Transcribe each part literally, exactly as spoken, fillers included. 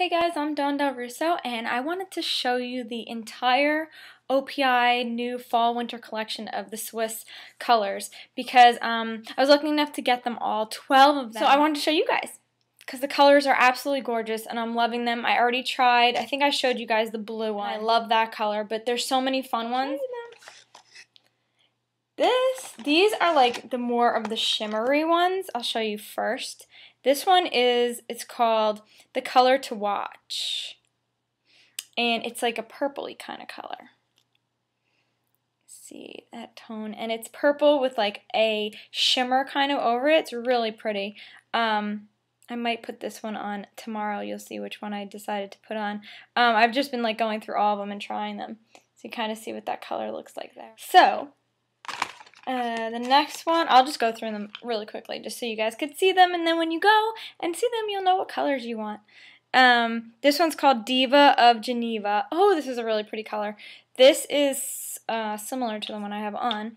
Hey guys, I'm Dawn Del Russo, and I wanted to show you the entire O P I new fall winter collection of the Swiss colors because um, I was lucky enough to get them all, twelve of them. So I wanted to show you guys because the colors are absolutely gorgeous and I'm loving them. I already tried, I think I showed you guys the blue one. I love that color, but there's so many fun ones. This, these are like the more of the shimmery ones. I'll show you first. This one is, it's called the Color to Watch. And it's like a purpley kind of color. See that tone? And it's purple with like a shimmer kind of over it. It's really pretty. Um, I might put this one on tomorrow. You'll see which one I decided to put on. Um, I've just been like going through all of them and trying them. So you kind of see what that color looks like there. So, Uh, the next one, I'll just go through them really quickly just so you guys could see them, and then when you go and see them, you'll know what colors you want. Um, this one's called Diva of Geneva. Oh, this is a really pretty color. This is uh, similar to the one I have on,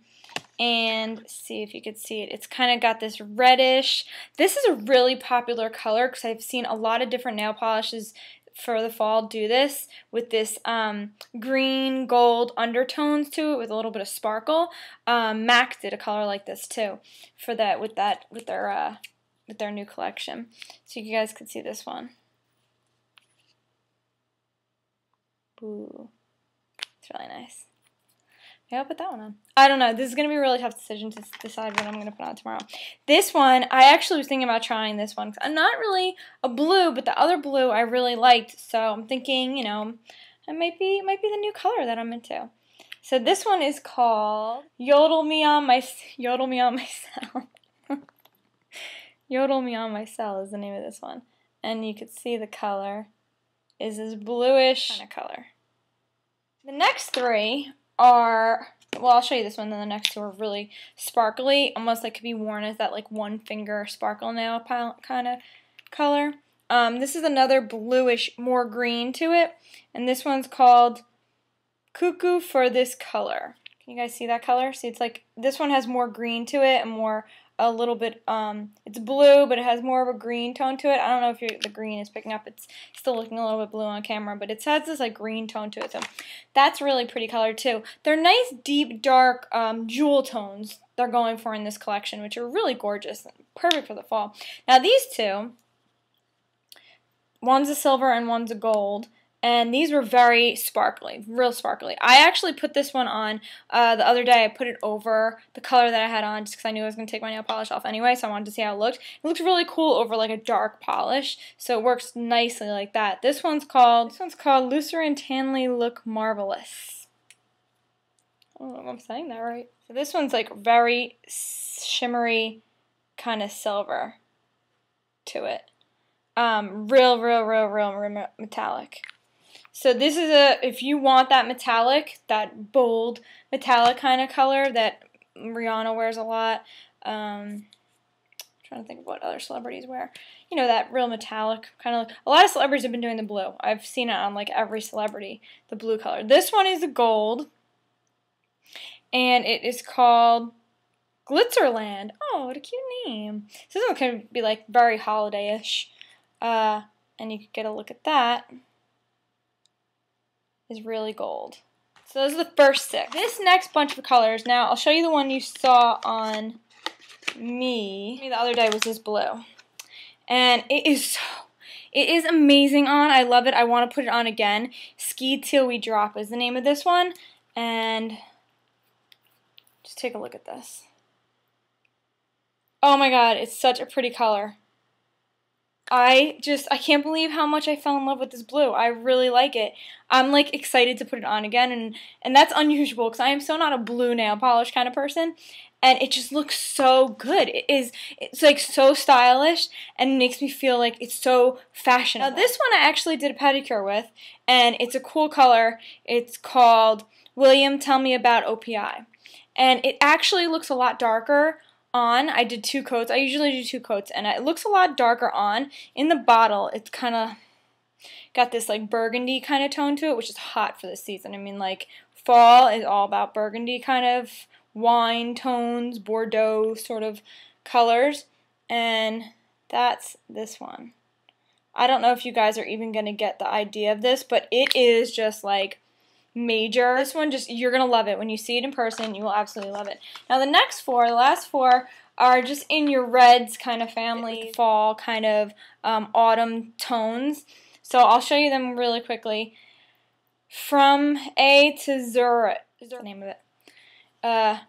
and see if you could see it. It's kind of got this reddish. This is a really popular color because I've seen a lot of different nail polishes for the fall do this with this um, green gold undertones to it with a little bit of sparkle. Um, Mac did a color like this too for that with that with their uh, with their new collection. So you guys could see this one. Ooh, it's really nice. Maybe I'll put that one on. I don't know. This is gonna be a really tough decision to decide what I'm gonna put on tomorrow. This one, I actually was thinking about trying this one. I'm not really a blue, but the other blue I really liked. So I'm thinking, you know, it might be might be the new color that I'm into. So this one is called Yodel Me On My Yodel Me On My Cell. Yodel Me On My Cell is the name of this one, and you could see the color is this bluish kind of color. The next three are, well, I'll show you this one, then the next two are really sparkly, almost like could be worn as that like one finger sparkle nail pile kind of color. Um, this is another bluish, more green to it, and this one's called Cuckoo for This Color. Can you guys see that color? See, it's like, this one has more green to it and more, a little bit, um, it's blue, but it has more of a green tone to it. I don't know if you're, the green is picking up. It's still looking a little bit blue on camera, but it has this, like, green tone to it. So that's a really pretty color, too. They're nice, deep, dark um, jewel tones they're going for in this collection, which are really gorgeous and perfect for the fall. Now, these two, one's a silver and one's a gold. And these were very sparkly, real sparkly. I actually put this one on uh, the other day. I put it over the color that I had on just because I knew I was going to take my nail polish off anyway, so I wanted to see how it looked. It looks really cool over like a dark polish, so it works nicely like that. This one's called, this one's called Lucerne Tanley Look Marvelous. I don't know if I'm saying that right. So this one's like very shimmery kind of silver to it. Um, real, real, real, real, real metallic. So this is a, if you want that metallic, that bold metallic kind of color that Rihanna wears a lot. Um, I'm trying to think of what other celebrities wear. You know, that real metallic kind of look. A lot of celebrities have been doing the blue. I've seen it on like every celebrity, the blue color. This one is the gold, and it is called Glitzerland. Oh, what a cute name. So this one can be like very holiday-ish, uh, and you could get a look at that. Is really gold. So those are the first six. This next bunch of colors, now I'll show you the one you saw on me the other day was this blue. And it is so, it is amazing on. I love it. I want to put it on again. Ski 'Til We Drop is the name of this one. And just take a look at this. Oh my god, it's such a pretty color. I just, I can't believe how much I fell in love with this blue. I really like it. I'm, like, excited to put it on again, and, and that's unusual because I am so not a blue nail polish kind of person, and it just looks so good. It is, it's, like, so stylish, and it makes me feel like it's so fashionable. Now, this one I actually did a pedicure with, and it's a cool color. It's called William Tell Me About O P I, and it actually looks a lot darker on. I did two coats. I usually do two coats, and it looks a lot darker on. In the bottle, it's kind of got this like burgundy kind of tone to it, which is hot for this season. I mean, like, fall is all about burgundy kind of wine tones, Bordeaux sort of colors, and that's this one. I don't know if you guys are even going to get the idea of this, but it is just like major. This one, just, you're going to love it. When you see it in person, you will absolutely love it. Now the next four, the last four, are just in your reds kind of family, fall kind of um, autumn tones. So I'll show you them really quickly. From A to Zurich is the name of it. Uh,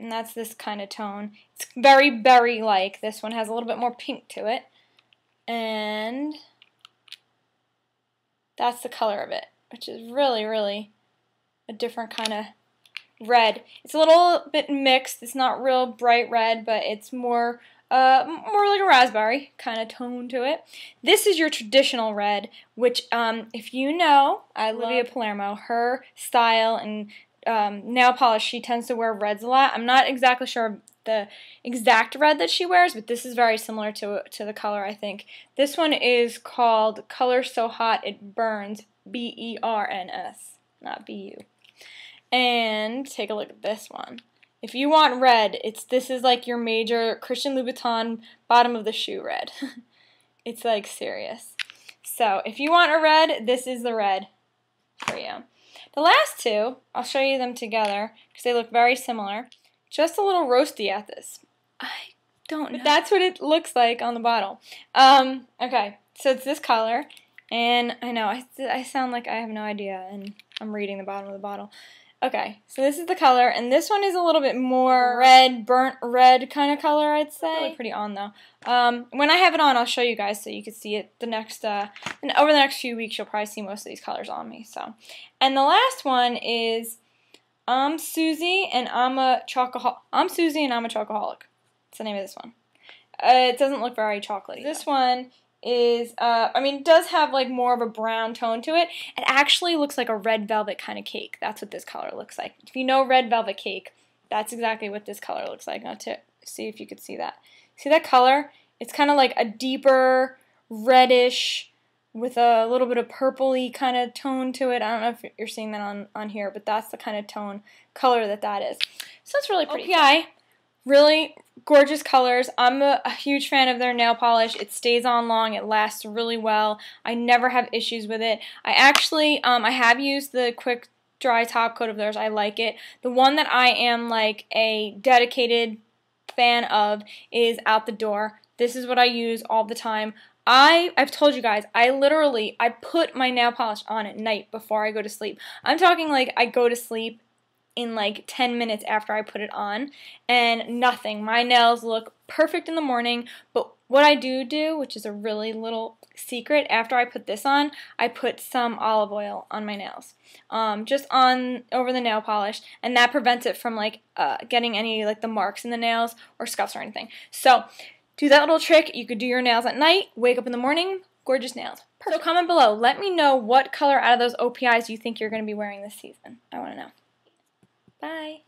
and that's this kind of tone. It's very berry-like. This one has a little bit more pink to it. And that's the color of it, which is really, really a different kind of red. It's a little bit mixed. It's not real bright red, but it's more uh, more like a raspberry kind of tone to it. This is your traditional red, which um, if you know, I love Olivia Palermo, her style and um, nail polish, she tends to wear reds a lot. I'm not exactly sure the exact red that she wears, but this is very similar to, to the color, I think. This one is called Color So Hot It Burns, B E R N S, not B U. And take a look at this one. If you want red, it's this is like your major Christian Louboutin bottom of the shoe red. It's like serious. So if you want a red, this is the red for you. The last two, I'll show you them together because they look very similar. Just a little roasty at this. I don't know. But that's what it looks like on the bottle. Um, okay, so it's this color. And I know, I, I sound like I have no idea, and I'm reading the bottom of the bottle. Okay, so this is the color, and this one is a little bit more red, burnt red kind of color, I'd say. Really pretty on, though. Um, when I have it on, I'll show you guys so you can see it the next, uh, and over the next few weeks, you'll probably see most of these colors on me, so. And the last one is... I'm Susie and I'm a Chocoholic. I'm Susie and I'm a Chocoholic. That's the name of this one. Uh, it doesn't look very chocolatey. This one is, uh, I mean, it does have like more of a brown tone to it. It actually looks like a red velvet kind of cake. That's what this color looks like. If you know red velvet cake, that's exactly what this color looks like. Now to see if you could see that. See that color? It's kind of like a deeper reddish with a little bit of purpley kind of tone to it. I don't know if you're seeing that on, on here, but that's the kind of tone color that that is. So it's really pretty. O P I, really gorgeous colors. I'm a, a huge fan of their nail polish. It stays on long. It lasts really well. I never have issues with it. I actually, um, I have used the quick dry top coat of theirs. I like it. The one that I am like a dedicated fan of is Out the Door. This is what I use all the time. I, I've told you guys, I literally, I put my nail polish on at night before I go to sleep. I'm talking like I go to sleep in like ten minutes after I put it on, and nothing. My nails look perfect in the morning, but what I do do, which is a really little secret, after I put this on, I put some olive oil on my nails, um, just on over the nail polish, and that prevents it from like uh, getting any like the marks in the nails or scuffs or anything. So... do that little trick. You could do your nails at night, wake up in the morning, gorgeous nails. Perfect. So comment below. Let me know what color out of those O P Is you think you're going to be wearing this season. I want to know. Bye.